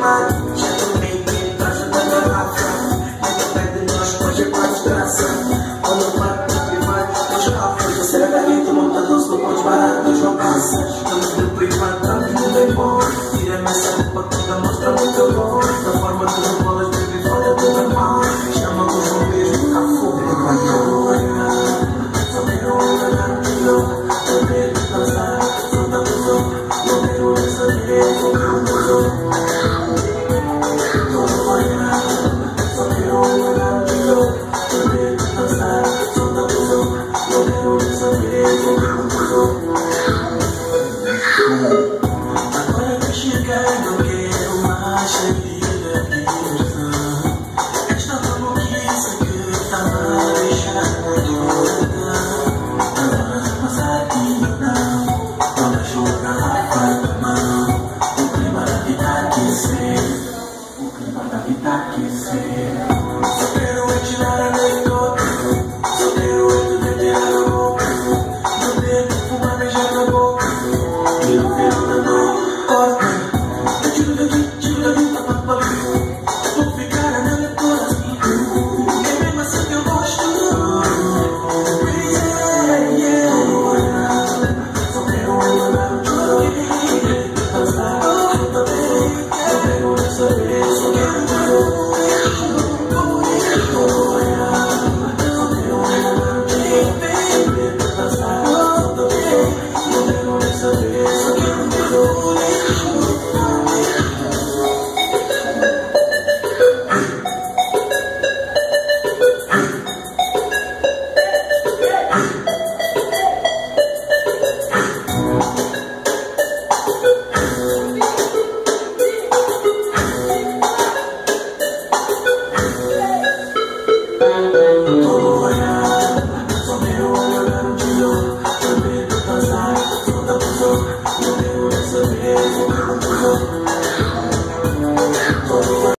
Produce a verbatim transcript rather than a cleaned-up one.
my